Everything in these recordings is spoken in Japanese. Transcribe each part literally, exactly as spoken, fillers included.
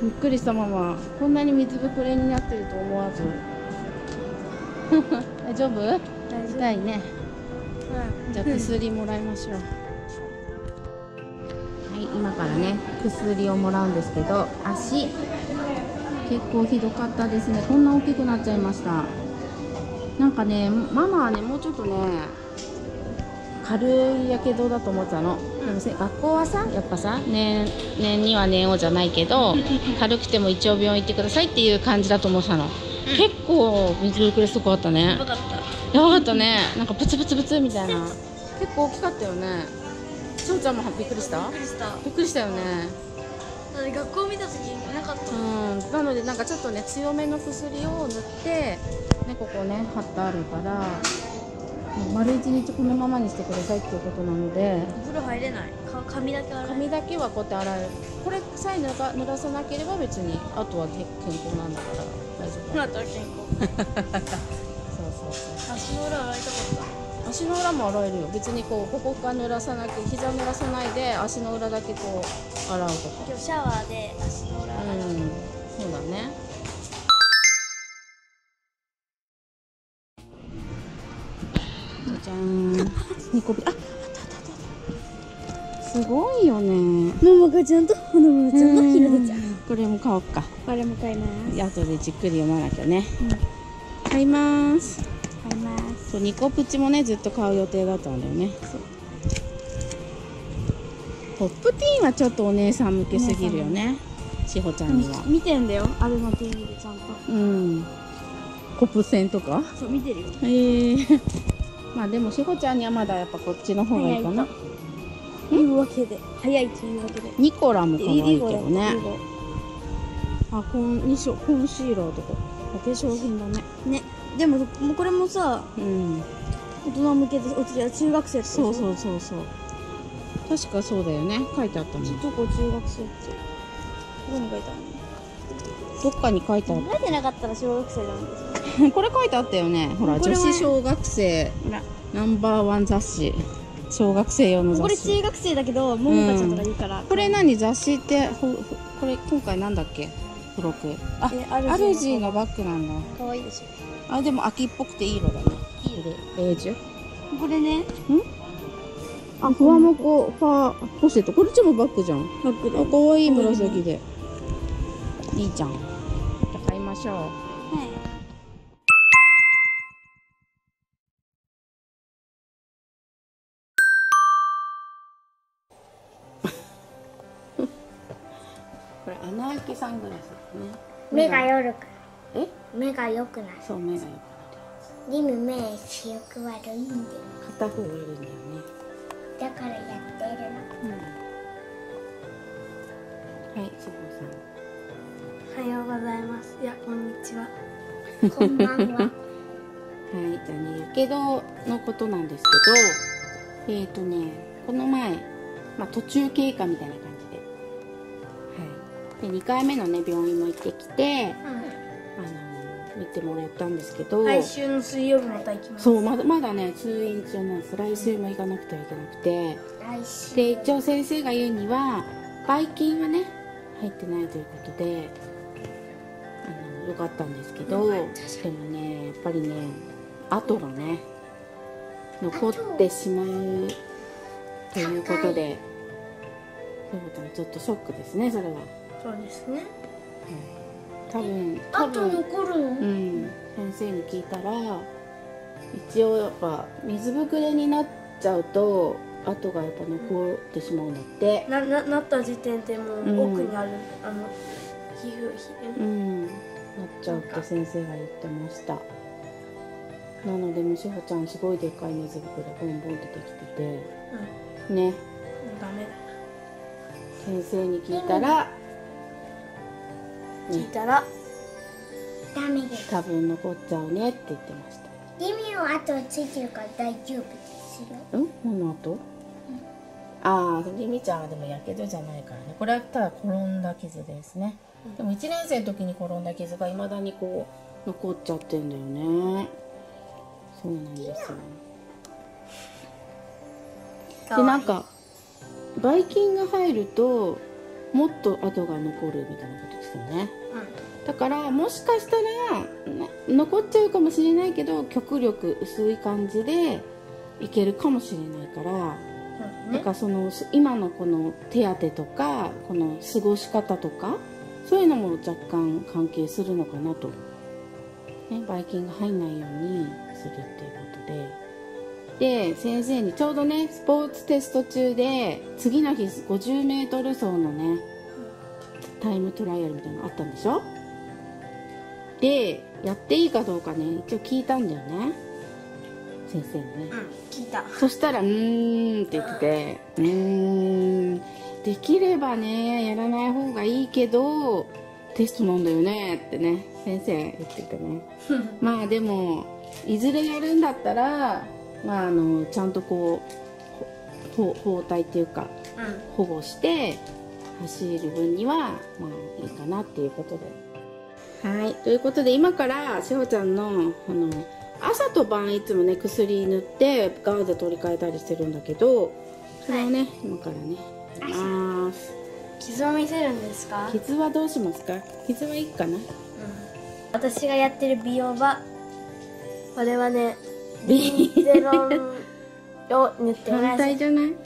びっくりしたままこんなに水ぶくれになってると思わず大丈夫？大丈夫痛いね、うん、じゃあ薬もらいましょうはい今からね薬をもらうんですけど足結構ひどかったですねこんな大きくなっちゃいましたなんかねママはねもうちょっとね軽いやけどだと思ってたの、うん、学校はさやっぱさ念には念をじゃないけど軽くても一応病院行ってくださいっていう感じだと思ってたの、うん、結構水ぶくれすごかったねやばかったやばかったねなんかプツプツプツみたいな結構大きかったよねしょうちゃんもびっくりしたびっくりしたびっくりしたよねだって学校見た時になかったうんなのでなんかちょっとね強めの薬を塗って、ね、ここね貼ってあるから丸一日このままにしてくださいっていうことなのでお風呂入れない髪だけ洗う髪だけはこうやって洗うこれさえぬら、濡らさなければ別にあとは健康なんだから大丈夫あとは健康そうそうそう足の裏洗いたかった足の裏も洗えるよ別にこうここから濡らさなく膝濡らさないで足の裏だけこう洗うとか今日シャワーで足の裏洗ううんそうだねじゃんニコビあ、あったあったあったすごいよねママがちゃんとほのままちゃんとひろちゃんこれも買おうかこれも買いますあとでじっくり読まなきゃね、うん、買います買いますそうニコプチもねずっと買う予定だったんだよねそうポップティーンはちょっとお姉さん向けすぎるよねしほちゃんには見てんだよアルマティーニでちゃんとうんコップセンとかそう見てるよへーまあでもしほちゃんにはまだやっぱこっちの方がいいかな。というわけで早いというわけでニコラも可愛いけどね。あ、コンコンシーラーとかお化粧品だね。ね、でもこれもさ、うん、大人向けでお次は中学生ってそうそうそうそう。確かそうだよね。書いてあったもん。どこ中学生ってどこに書いてあるの？どっかに書いてあった。書いてなかったら小学生なんですよ。これ書いてあったよね。ほら、女子小学生ナンバーワン雑誌、小学生用の雑誌。これ中学生だけど、ももかちゃんとかいいから。うん、これ何雑誌ってほこれ今回なんだっけ？付録。あ、アルジーのバッグなんだ。可愛いでしょ。あ、でも秋っぽくていい色だね。いい色。ベージュ。これね。ん？あ、フワモコファポシェット。これちもバッグじゃん。バッグだ。あ、可愛い紫で。いいじゃん。じゃ買いましょう。はい。これ穴開きサングラスですね。目がよるから。え？目が良くなる。そう、目が良くなる。リム目視力悪いんだよ。片方いるんだよね。だからやってるの。うん、はい、しほさん。おはようございます。いや、こんにちは。こんばんは。はい、じゃあね、やけどのことなんですけど、えっとね、この前、まあ途中経過みたいな感じで。でにかいめのね病院も行ってきて、うん、あの見てもらったんですけど来週の水曜日また行きますそうまだまだね通院中なんです来週も行かなくてはいけなくて来週で一応先生が言うにはばい菌はね入ってないということであのよかったんですけどでもねやっぱりね跡がね残ってしまうということでちょっとショックですねそれは。そうですね。うん、多分多分残るの？うん、先生に聞いたら一応やっぱ水ぶくれになっちゃうと跡がやっぱ残ってしまうんだって。なななった時点でもう奥にある、うん、あの皮膚皮膚、うん、なっちゃうって先生が言ってました。なのでもしほちゃんすごいでっかい水ぶくれボンボンってできてて、うん、ね。ダメだ。先生に聞いたら。聞いたら、ダメです。多分残っちゃうねって言ってました。リミの後をついてるから大丈夫ですよ。ん？何の後？うん、ああ、リミちゃんはでもやけどじゃないからね。これはただ転んだ傷ですね。うん、でもいちねん生の時に転んだ傷がいまだにこう残っちゃってんだよね。そうなんですよ。で、なんかばい菌が入るともっと跡が残るみたいなことですよね。うん、だからもしかしたら残っちゃうかもしれないけど極力薄い感じでいけるかもしれないから、うん、だからその今のこの手当てとかこの過ごし方とかそういうのも若干関係するのかなと、ね、ばい菌が入んないようにするっていうことで。で、先生にちょうどねスポーツテスト中で次の日 ごじゅうメートル 走のねタイムトライアルみたいなのあったんでしょ。でやっていいかどうかね一応聞いたんだよね先生にね。うん、聞いた。そしたら「うーん」って言ってて「うん、うーんできればねやらない方がいいけどテストなんだよね」ってね先生言っててねまあでもいずれやるんだったらまあ、あのちゃんとこう包帯っていうか、うん、保護して走る分には、まあ、いいかなっていうことで。はいということで今からしほちゃん の, あの朝と晩いつもね薬塗ってガーゼ取り替えたりしてるんだけどそれをね、はい、今からねやります。傷を見せるんですか？傷はどうしますか？傷はいいかな、うん、私がやってる美容場これはねビンゼロンを塗ってます。反対じゃない？こ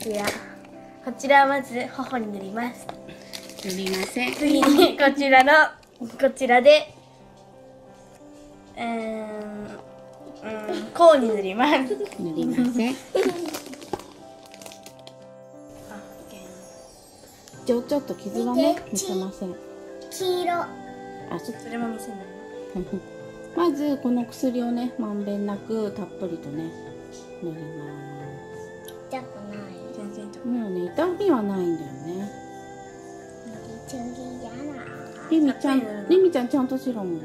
ちら、こちらまず頬に塗ります。塗りません。次にこちらのこちらで、うーん、うん、こうに塗ります。塗りません。ちょちょっと傷はね見せません。黄色。あ、それも見せない。まずこの薬をねまんべんなくたっぷりとね塗ります。痛くない？全然痛くない。もうね痛みはないんだよね。次やだ。レミちゃんレミちゃんちゃんとシロム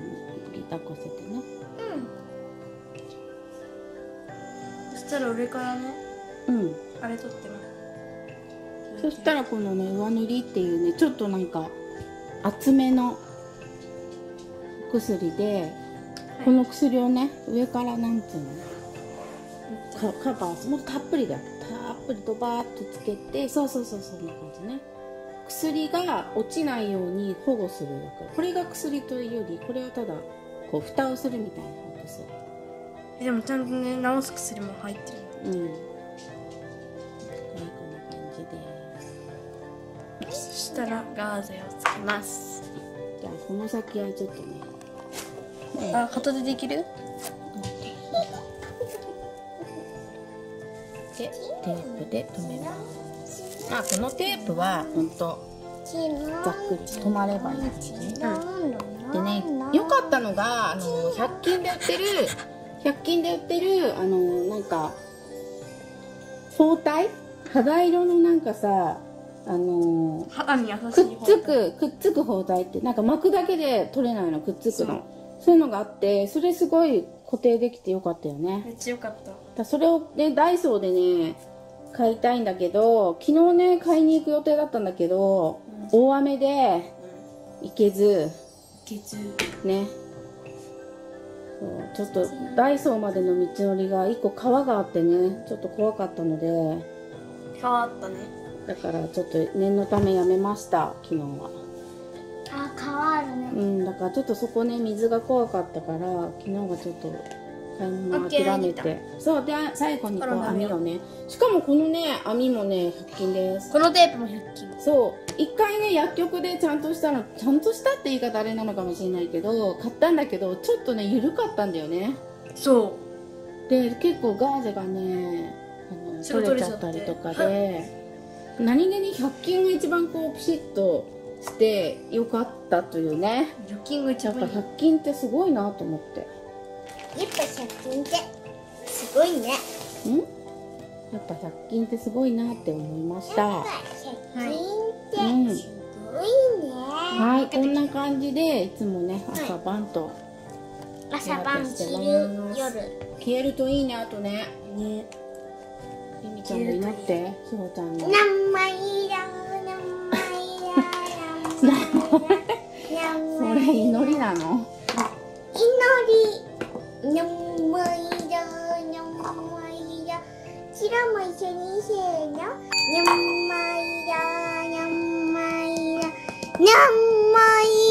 抱かせてね。うん。そしたら上からね。うん。あれ取ってます。そしたらこのね上塗りっていうねちょっとなんか厚めの薬で、はい、この薬をね上からなんていうのカバーもうたっぷりだよたっぷりドバーッとつけてそうそうそうそんな感じね。薬が落ちないように保護するだからこれが薬というよりこれはただこう蓋をするみたいな薬でもちゃんとね治す薬も入ってる。うん、はい、こんな感じです。そしたらガーゼをつけます。じゃあこの先はちょっとねあ、片手できる？で、テープで留めます。まあ、このテープは本当ざっくり止まればいいですね。うん、でね、良かったのがあの百均で売ってる百均で売ってるあのなんか包帯肌色のなんかさ。あの肌に優しいくっつくくっつく包帯ってなんか巻くだけで取れないのくっつくのそういうのがあってそれすごい固定できてよかったよね。めっちゃよかった。だそれをねダイソーでね買いたいんだけど昨日ね買いに行く予定だったんだけど、うん、大雨で行けず行けずねそうちょっとダイソーまでの道のりがいっこ川があってねちょっと怖かったので川あったねだからちょっと念のためやめました昨日は。あ、川あるね。うん、だからちょっとそこね水が怖かったから昨日はちょっと買い物諦めて。そうで最後にこの網をね。しかもこのね網もね百均です。このテープも百均。そう一回ね薬局でちゃんとしたのちゃんとしたって言い方あれなのかもしれないけど買ったんだけどちょっとね緩かったんだよね。そう。で結構ガーゼがねあの取れちゃったりとかで。はい何気にひゃく均が一番こうピシッとしてよかったというね。ひゃく均がやっぱひゃく均ってすごいなと思ってやっぱひゃく均ってすごいねんやっぱひゃく均ってすごいなって思いました。やっぱひゃく均ってすごいね。はい、こんな感じでいつもね朝晩と朝晩着る夜消えるといいね。あとねねりみちゃんも祈ってひろちゃんの何枚だ何枚だ何枚だそれ祈りなの？祈り何枚だ何枚だちらも一緒にせーの何枚だ何枚だ何枚だ